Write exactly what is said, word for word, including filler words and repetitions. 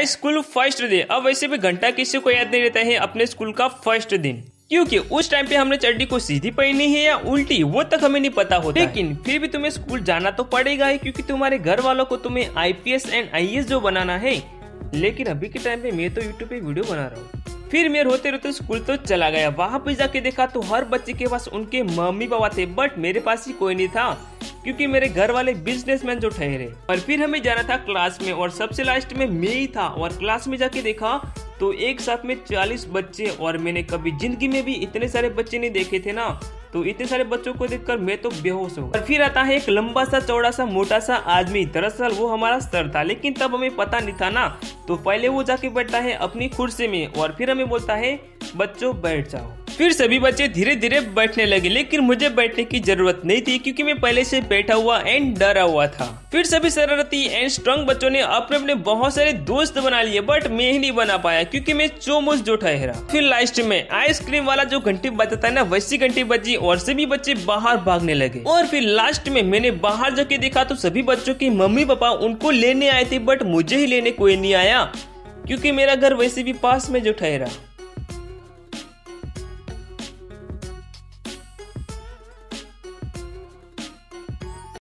My school first day. अब वैसे भी घंटा किसी को याद नहीं रहता है अपने स्कूल का फर्स्ट दिन, क्योंकि उस टाइम पे हमने चड्डी को सीधी पहनी है या उल्टी वो तक हमें नहीं पता होता, लेकिन फिर भी तुम्हें स्कूल जाना तो पड़ेगा ही, क्योंकि तुम्हारे घर वालों को तुम्हें आईपीएस एंड आईएएस जो बनाना है। लेकिन अभी के टाइम पे मैं तो यूट्यूब पे वीडियो बना रहा हूँ। फिर मैं रोते रोते स्कूल तो चला गया, वहाँ पे जाके देखा तो हर बच्चे के पास उनके मम्मी पापा थे, बट मेरे पास ही कोई नहीं था, क्योंकि मेरे घर वाले बिजनेसमैन जो ठहरे। और फिर हमें जाना था क्लास में, और सबसे लास्ट में मैं ही था। और क्लास में जाके देखा तो एक साथ में चालीस बच्चे, और मैंने कभी जिंदगी में भी इतने सारे बच्चे नहीं देखे थे ना, तो इतने सारे बच्चों को देखकर मैं तो बेहोश हो। और फिर आता है एक लंबा सा चौड़ा सा मोटा सा आदमी, दरअसल वो हमारा सर था, लेकिन तब हमें पता नहीं था ना। तो पहले वो जाके बैठता है अपनी कुर्सी में, और फिर हमें बोलता है बच्चों बैठ जाओ। फिर सभी बच्चे धीरे धीरे बैठने लगे, लेकिन मुझे बैठने की जरूरत नहीं थी, क्योंकि मैं पहले से बैठा हुआ एंड डरा हुआ था। फिर सभी शरारती एंड स्ट्रांग बच्चों ने अपने अपने बहुत सारे दोस्त बना लिए, बट मैं ही नहीं बना पाया, क्योंकि मैं चोमोस जो ठहरा। फिर लास्ट में आइसक्रीम वाला जो घंटी बजाता है ना, वैसी घंटी बजी और सभी बच्चे बाहर भागने लगे। और फिर लास्ट में मैंने बाहर जाके देखा तो सभी बच्चों के मम्मी पापा उनको लेने आए थे, बट मुझे ही लेने कोई नहीं आया, क्योंकि मेरा घर वैसे भी पास में जो ठहरा।